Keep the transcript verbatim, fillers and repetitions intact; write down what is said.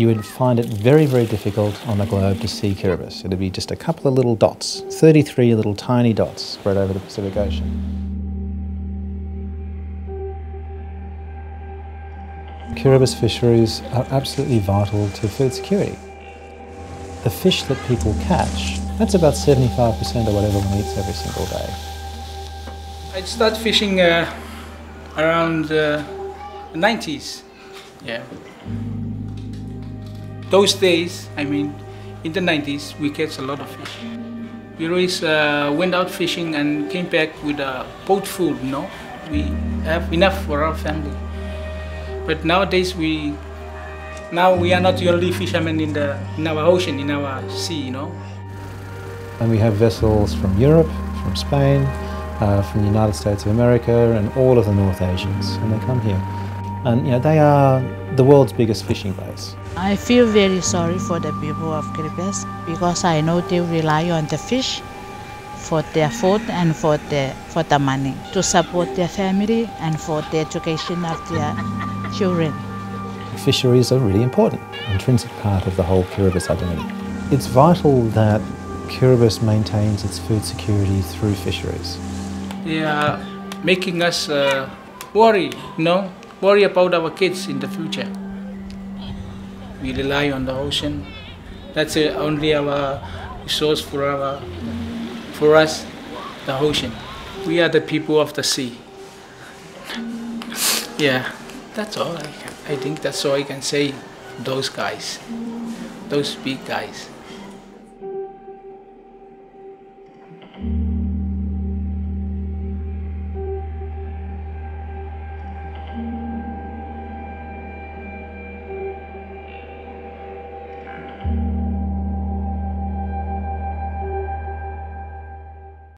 you would find it very, very difficult on the globe to see Kiribati. It'd be just a couple of little dots, thirty-three little tiny dots spread over the Pacific Ocean. Kiribati fisheries are absolutely vital to food security. The fish that people catch, that's about seventy-five percent of what everyone eats every single day. I started fishing uh, around uh, the nineties. Yeah. Those days, I mean, in the nineties, we catch a lot of fish. We always uh, went out fishing and came back with a boat full, you know? We have enough for our family. But nowadays, we now we are not the only fishermen in the in our ocean, in our sea, you know. And we have vessels from Europe, from Spain, uh, from the United States of America, and all of the North Asians, and they come here. And you know, they are the world's biggest fishing base. I feel very sorry for the people of Kiribati because I know they rely on the fish for their food and for the for the money to support their family and for the education of their children. Fisheries are really important, an intrinsic part of the whole Kiribati identity. It's vital that Kiribati maintains its food security through fisheries. They are making us uh, worry, you know, worry about our kids in the future. We rely on the ocean. That's uh, only our resource for our, for us, the ocean. We are the people of the sea. Yeah. That's all I can. I think that's all I can say. Those guys, those big guys.